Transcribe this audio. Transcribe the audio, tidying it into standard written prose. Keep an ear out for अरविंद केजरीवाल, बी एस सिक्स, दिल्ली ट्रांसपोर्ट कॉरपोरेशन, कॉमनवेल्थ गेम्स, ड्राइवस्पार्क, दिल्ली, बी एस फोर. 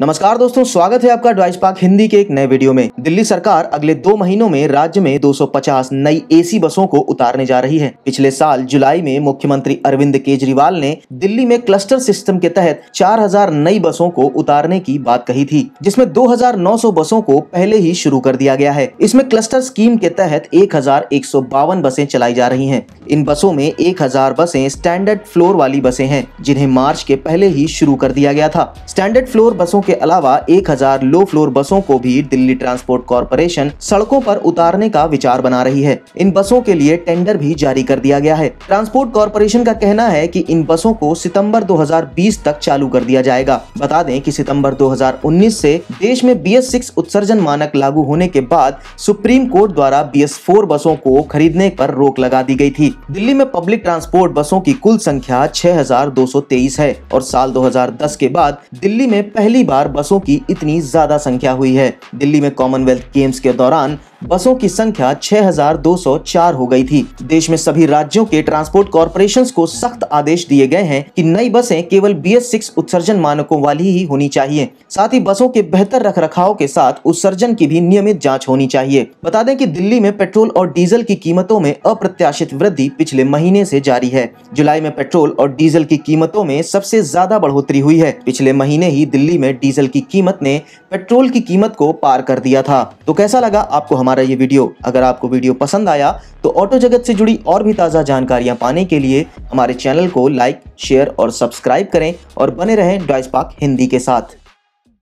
नमस्कार दोस्तों, स्वागत है आपका ड्राइवस्पार्क हिंदी के एक नए वीडियो में। दिल्ली सरकार अगले 2 महीनों में राज्य में 250 नई एसी बसों को उतारने जा रही है। पिछले साल जुलाई में मुख्यमंत्री अरविंद केजरीवाल ने दिल्ली में क्लस्टर सिस्टम के तहत 4000 नई बसों को उतारने की बात कही थी, जिसमें 2900 बसों को पहले ही शुरू कर दिया गया है। इसमें क्लस्टर स्कीम के तहत 1152 बसें चलाई जा रही है। इन बसों में 1000 बसें स्टैंडर्ड फ्लोर वाली बसें हैं, जिन्हें मार्च के पहले ही शुरू कर दिया गया था। स्टैंडर्ड फ्लोर बसों के अलावा 1000 लो फ्लोर बसों को भी दिल्ली ट्रांसपोर्ट कॉरपोरेशन सड़कों पर उतारने का विचार बना रही है। इन बसों के लिए टेंडर भी जारी कर दिया गया है। ट्रांसपोर्ट कॉरपोरेशन का कहना है कि इन बसों को सितंबर 2020 तक चालू कर दिया जाएगा। बता दें कि सितंबर 2019 से देश में BS6 उत्सर्जन मानक लागू होने के बाद सुप्रीम कोर्ट द्वारा BS4 बसों को खरीदने पर रोक लगा दी गयी थी। दिल्ली में पब्लिक ट्रांसपोर्ट बसों की कुल संख्या 6223 है और साल 2010 के बाद दिल्ली में पहली बार बसों की इतनी ज्यादा संख्या हुई है। दिल्ली में कॉमनवेल्थ गेम्स के दौरान बसों की संख्या 6204 हो गई थी। देश में सभी राज्यों के ट्रांसपोर्ट कॉरपोरेशन को सख्त आदेश दिए गए हैं कि नई बसें केवल BS6 उत्सर्जन मानकों वाली ही होनी चाहिए। साथ ही बसों के बेहतर रखरखाव के साथ उत्सर्जन की भी नियमित जांच होनी चाहिए। बता दें कि दिल्ली में पेट्रोल और डीजल की कीमतों में अप्रत्याशित वृद्धि पिछले महीने से जारी है। जुलाई में पेट्रोल और डीजल की कीमतों में सबसे ज्यादा बढ़ोतरी हुई है। पिछले महीने ही दिल्ली में डीजल की कीमत ने पेट्रोल की कीमत को पार कर दिया था। तो कैसा लगा आपको हमारा ये वीडियो? अगर आपको वीडियो पसंद आया तो ऑटो जगत से जुड़ी और भी ताज़ा जानकारियां पाने के लिए हमारे चैनल को लाइक, शेयर और सब्सक्राइब करें और बने रहें ड्राइवस्पार्क हिंदी के साथ।